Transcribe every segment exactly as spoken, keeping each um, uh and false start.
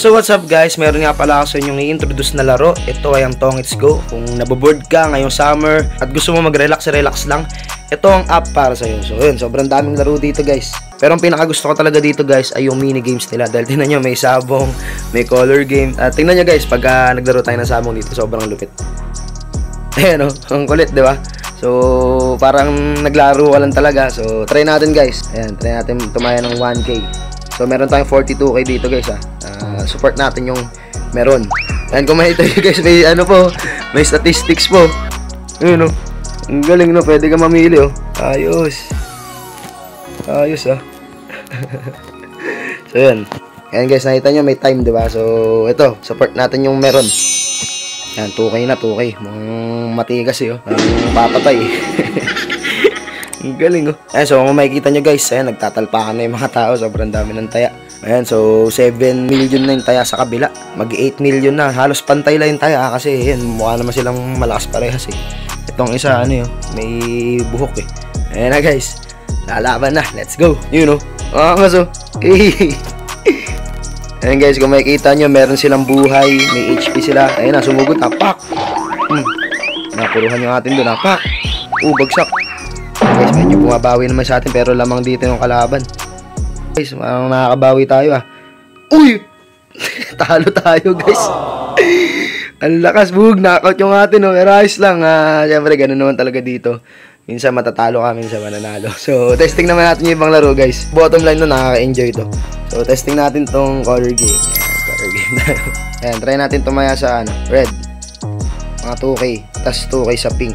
So what's up guys, meron nga pala ako sa inyong i-introduce na laro. Ito ay ang Tongits Go. Kung naboboard ka ngayong summer at gusto mo mag-relax, relax lang, ito ang app para sa iyo. So yun, sobrang daming laro dito guys. Pero ang pinakagusto ko talaga dito guys ay yung mini games nila. Dahil tingnan nyo, may sabong, may color game. At tingnan nyo guys, pag uh, naglaro tayo ng sabong dito, sobrang lupit. Ayan o, ang kulit diba? So parang naglaro ka lang talaga. So try natin guys. Ayan, try natin tumaya ng one K. So meron tayong forty-two K dito guys ha. Uh, support natin yung meron. And kung makita nyo guys, may ano po, may statistics po. Ayun o, ang galing no, pwede ka mamili o. Ayos. Ayos ah. So yun. Ayan guys, nakita nyo may time diba? So ito, support natin yung meron. Ayan, two K na, two K. Mukhang matigas eh o. Mukhang papatay eh. Ang galing o. Ayan, so kung makikita nyo guys, ayan, nagtatalpakan na yung mga tao. Sobrang dami ng taya. Ayan, so seven million na yung taya sa kabila. Mag eight million na. Halos pantay lang yung taya kasi ayan, mukha naman silang malakas parehas eh. Itong isa, ano yun, may buhok eh. Ayan na guys, lalaban na. Let's go, you know. Ah, kaso ayan guys, kung makikita nyo, meron silang buhay. May H P sila. Ayan na, sumugod na, pak. hmm. Napuruhan yung atin doon na, pak. Uh, bagsak guys, medyo bumabawi naman sa atin. Pero lamang dito yung kalaban guys, parang nakakabawi tayo ah. Uy! Talo tayo guys. Ang lakas, buhog, knockout yung atin oh. Pero ayos lang ah, syempre ganun naman talaga dito. Minsan matatalo ka, minsan mananalo. So testing naman natin yung ibang laro guys. Bottom line no, nakaka-enjoy to. So testing natin tong color game. Ayan, color game tayo. Ayan, try natin tumaya sa ano, red. Mga two K, tas two K sa pink.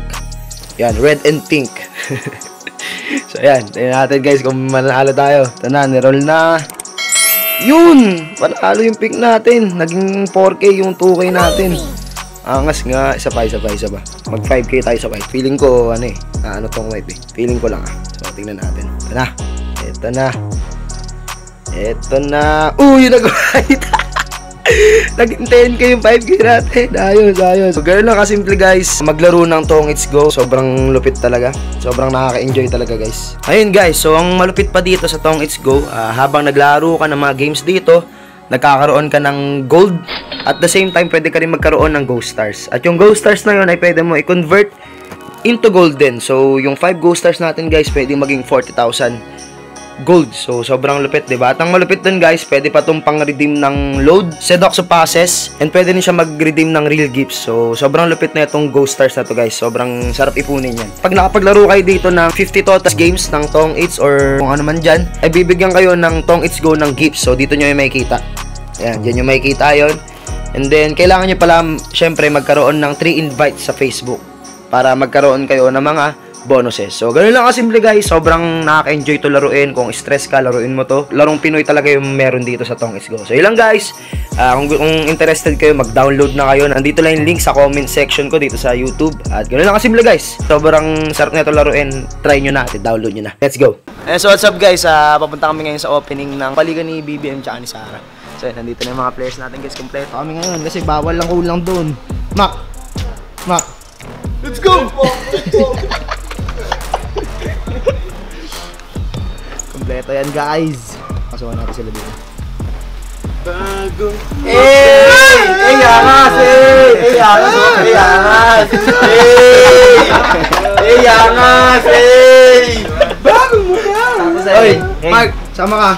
Ayan, red and pink. So ayan, try natin guys kung mananalo tayo. Ito na, niroll na. Yun! Panalo yung pink natin. Naging four K yung two K natin. Angas nga, isa pa, isa pa, isa pa. Mag five K tayo sa white. Feeling ko, ano eh, ah, ano tong white eh. Feeling ko lang ah. So, tingnan natin. Ito na. Ito na. Ito na. Uy, yun nag-white. Naging ten K yung five K natin. Ayos, ayos. So, ganun lang kasimple guys. Maglaro ng Tongits Go. Sobrang lupit talaga. Sobrang nakaka-enjoy talaga guys. Ayun guys, so ang malupit pa dito sa Tongits Go, uh, habang naglaro ka ng mga games dito, nagkakaroon ka ng gold. At the same time, pwede ka rin magkaroon ng Ghost Stars. At yung Ghost Stars na yun ay pwede mo i-convert into golden. So, yung five Ghost Stars natin guys, pwede maging forty thousand gold. So, sobrang lupit, diba? At ang malupit dun guys, pwede pa itong pang-redeem ng load, Sedoxo passes, and pwede rin siya mag-redeem ng real gifts. So, sobrang lupit na itong Ghost Stars na to guys. Sobrang sarap ipunin yan. Pag nakapaglaro kayo dito ng fifty totas games ng Tongits or kung ano man dyan, ay bibigyan kayo ng Tongits Go ng gifts. So, dito nyo yung makikita. Ayan, dyan yung makikita yun. And then, kailangan nyo pala, syempre, magkaroon ng three invites sa Facebook para magkaroon kayo ng mga bonuses. So, ganun lang kasimple guys. Sobrang nakaka-enjoy to laruin. Kung stress ka, laruin mo to. Larong Pinoy talaga yung meron dito sa Tongits Go. So, yun lang guys. Uh, kung, kung interested kayo, mag-download na kayo. Nandito lang yung link sa comment section ko dito sa YouTube. At ganun lang kasimple guys. Sobrang sarap na to laruin. Try nyo na. Download nyo na. Let's go. And so, what's up guys? Uh, papunta kami ngayon sa opening ng paligan ni B B M tsaka ni Sarah. So, nandito na yung mga players natin guys, kompleto kami ngayon kasi bawal lang kulang doon. Mac! Mac! Let's go! Kompleto yan guys. Kasuhan natin sila dito. Bago! Hey! Hey! Angas! Hey! Hey! Angas! Hey! Angas! Hey! Hey! Angas! Hey! Bago mo na! Oy! Mark! Sama ka!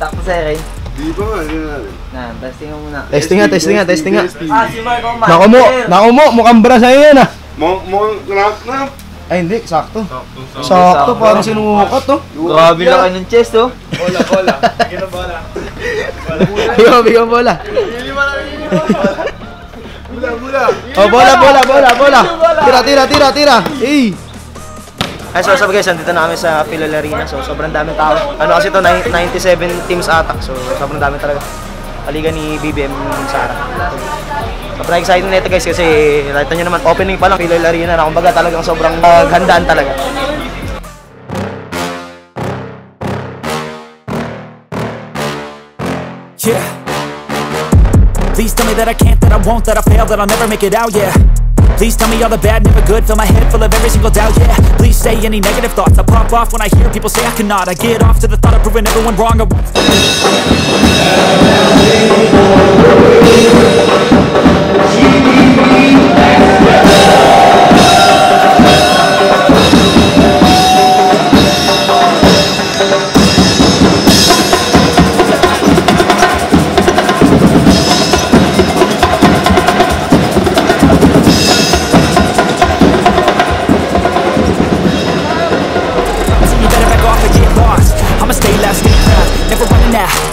Takto sa'yo rin. Di ba nga, hindi na natin. Na, testing nga muna. Testing nga, testing nga, testing nga. Ah, si Mark o Mark. Naku mo, naku mo, mukhang bra sa'yo yan ah. Mukhang knock knock. Ay hindi, sakto. Sakto, parang sinukat oh. Grabe lang kayo ng chest oh. Bola, bola. Bigyan ng bola. Bigyan, bigyan bola. Bigyan mo na, bigyan mo. Bola, bola. Oh, bola, bola, bola, bola. Tira, tira, tira, tira. Eh. Ay, so sabi guys, nandito na kami sa Pilar Arena. So sobrang daming tao. Ano kasi ito, ninety-seven teams atak. So sobrang dami talaga. Aliga ni B B M Sarah. Sobrang excited na ito guys kasi nakita nyo naman, opening pa lang Pilar Arena na kumbaga talagang sobrang gandaan talaga. Yeah. Please tell me that I can't, that I won't, that I fail, that I'll never make it out, yeah. Please tell me all the bad, never good. Fill my head full of every single doubt, yeah. Please say any negative thoughts. I pop off when I hear people say I cannot. I get off to the thought of proving everyone wrong.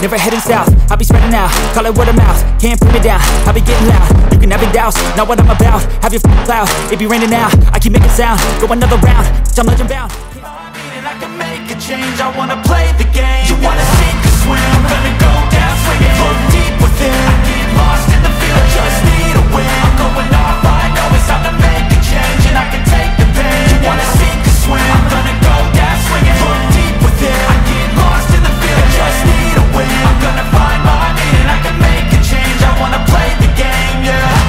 Never heading south, I'll be spreading out. Call it word of mouth, can't put me down. I'll be getting loud, you can have it douse. Know what I'm about, have your f***ing cloud. It be raining now, I keep making sound. Go another round, I'm legend bound. I mean and I can make a change, I wanna play the game. You wanna sink or swim, I'm gonna go down swinging. Look deep within, I get lost in the field, just need a win. I'm going off, I know it's time to make a change. And I can take the pain, you wanna sink or swim, I'm gonna go down swinging. Look deep within, I get lost in the field, just need I'm gonna find my meaning and I can make a change. I wanna play the game, yeah.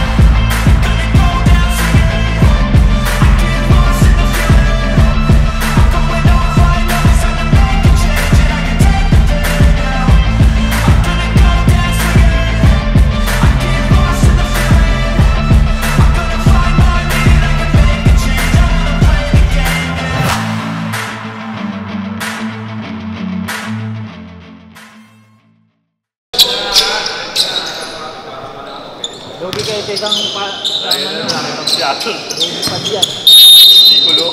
Isang pa... Ayun na, nakakapagsyakil. Ayun pa diyan. Sikulo.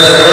Ay, ay, ay.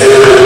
Let's go.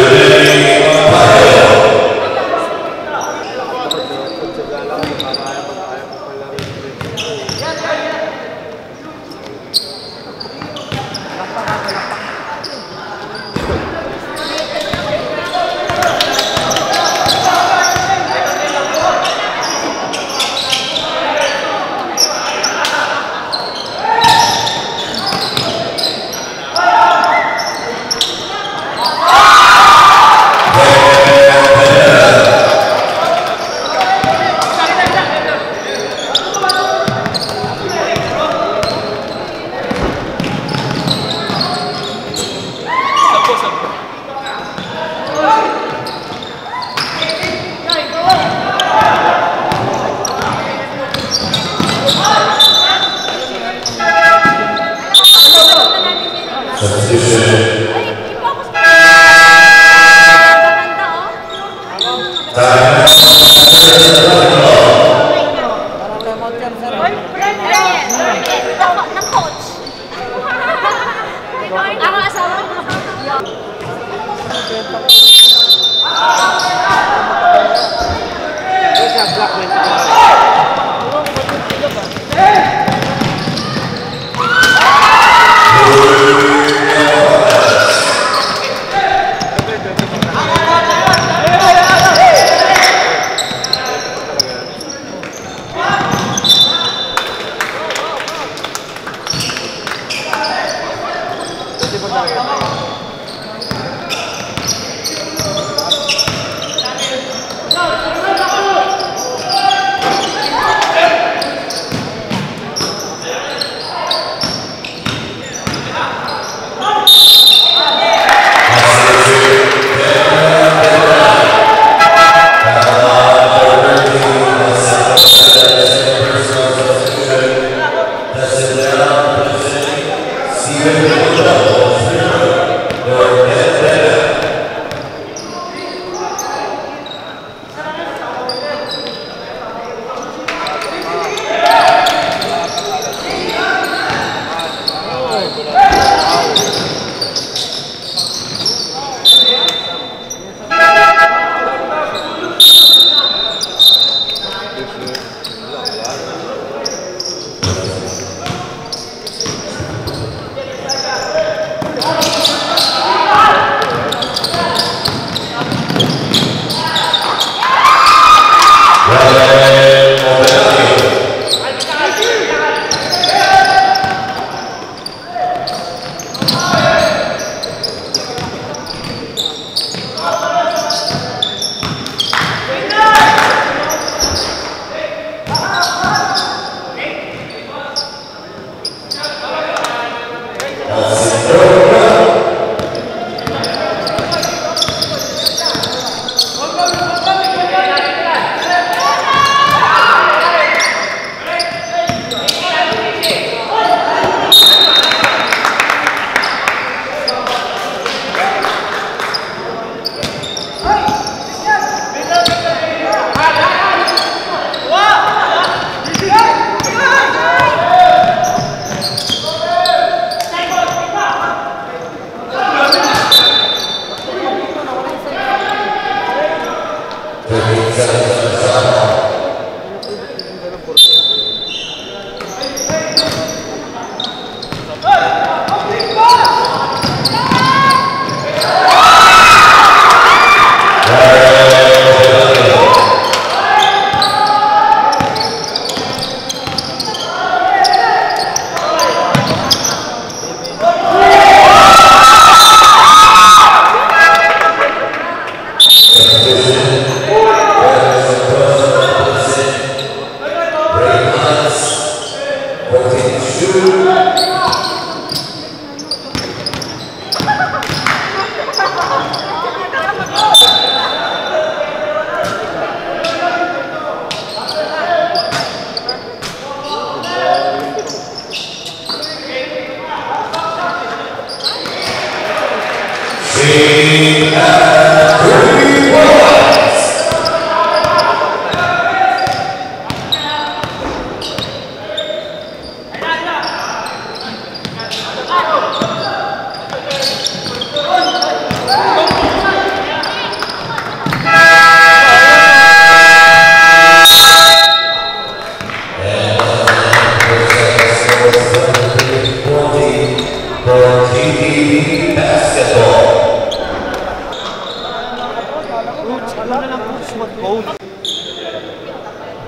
Coach, ano na lang coach, mag-coach.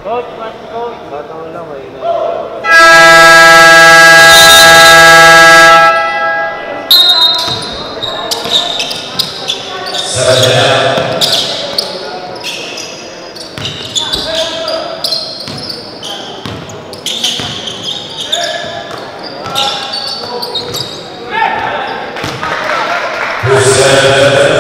Coach, mag-coach. Batang lang, ayun na. Thank you.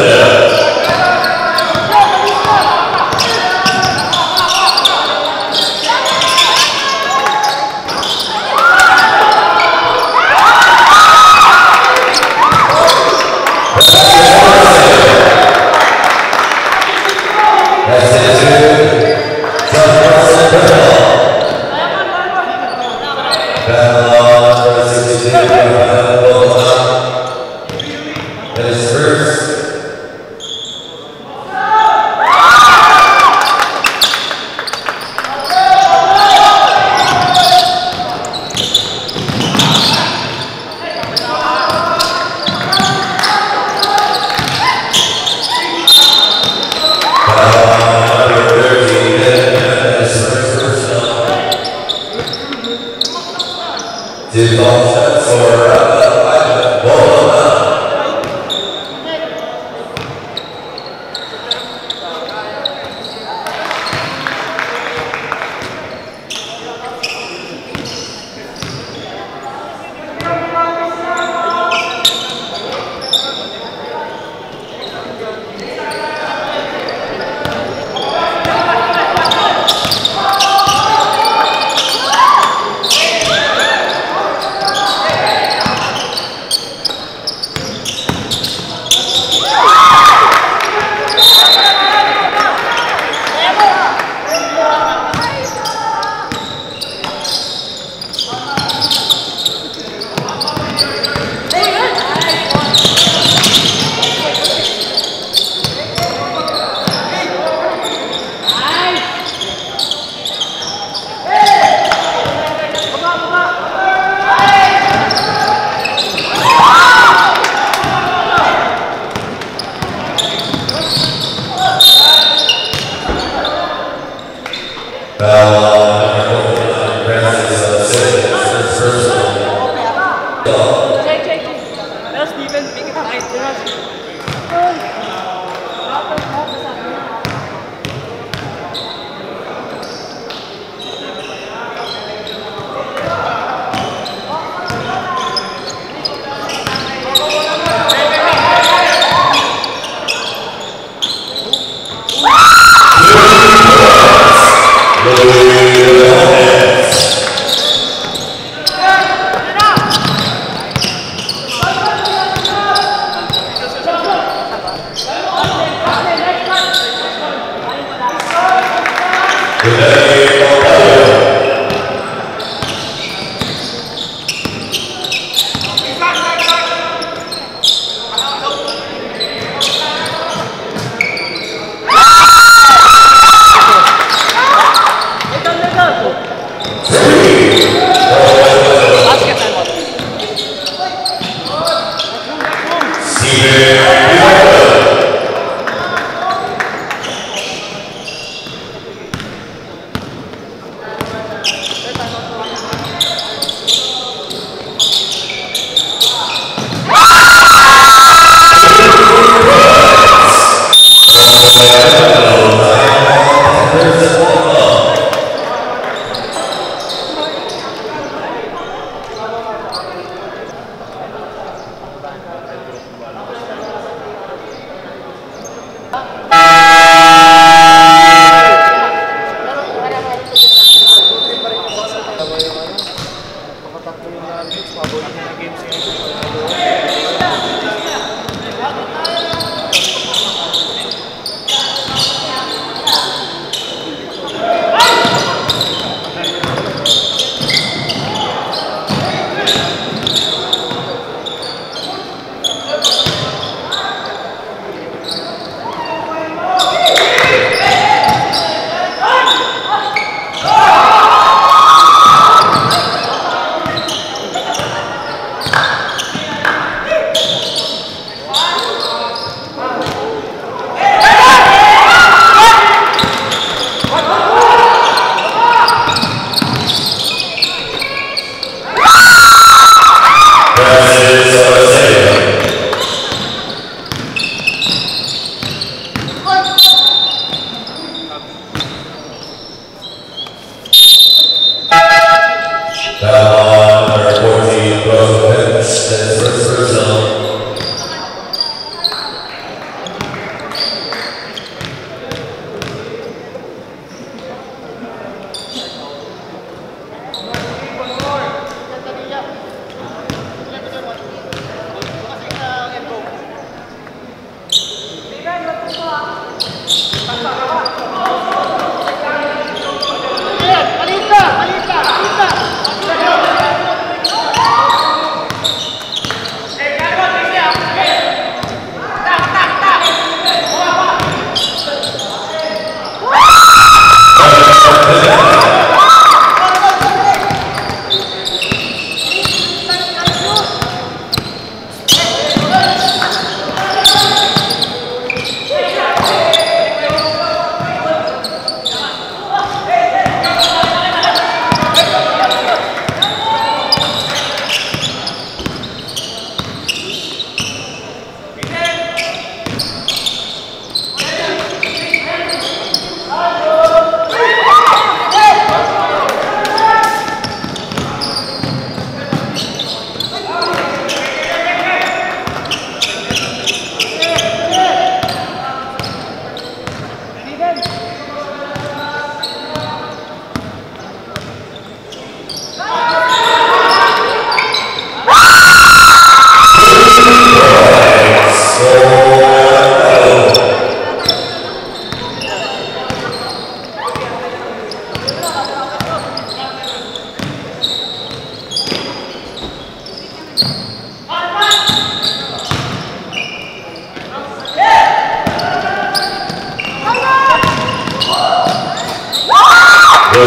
Lights!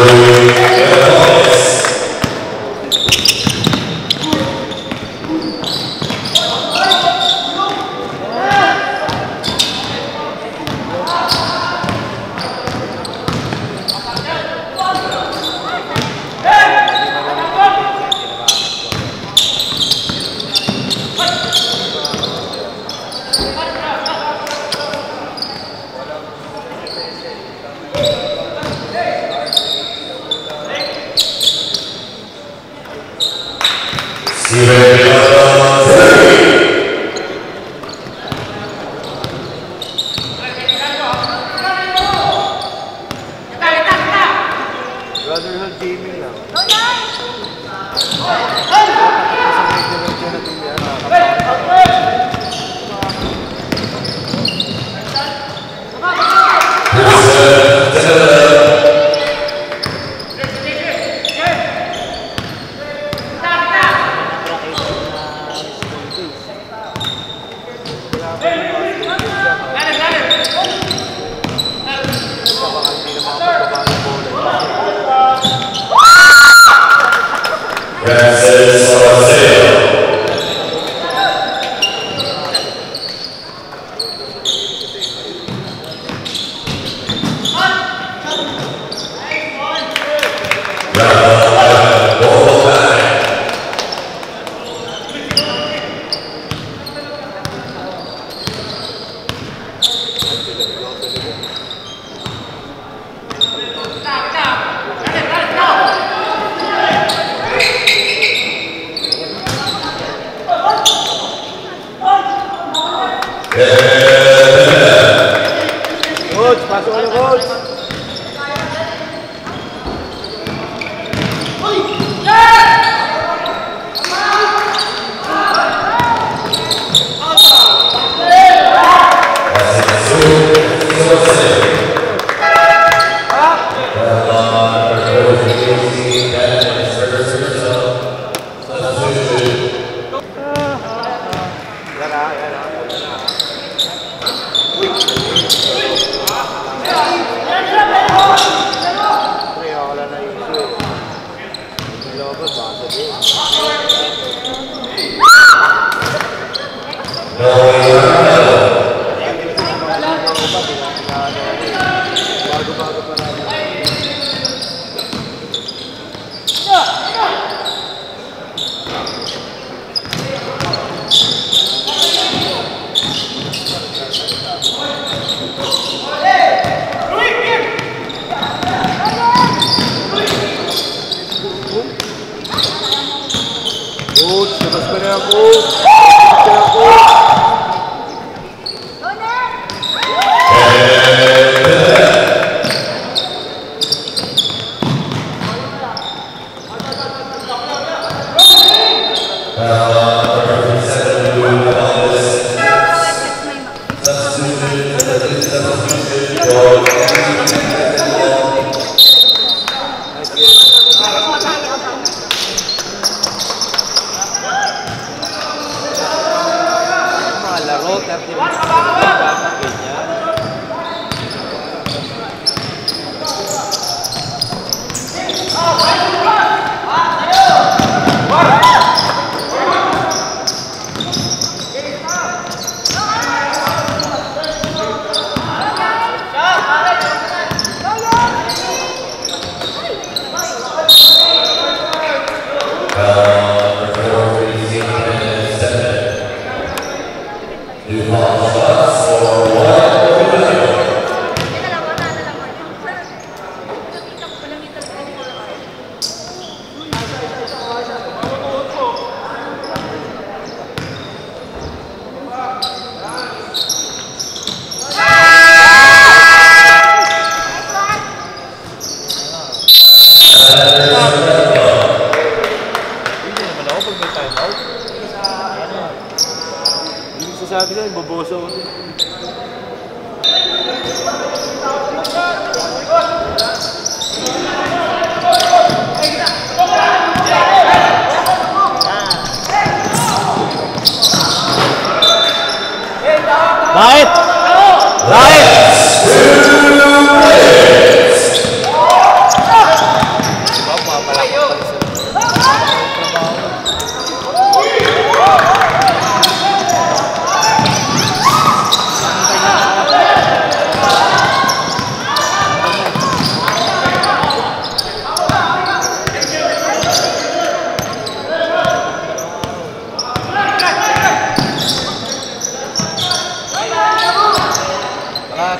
Two minutes!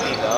dito.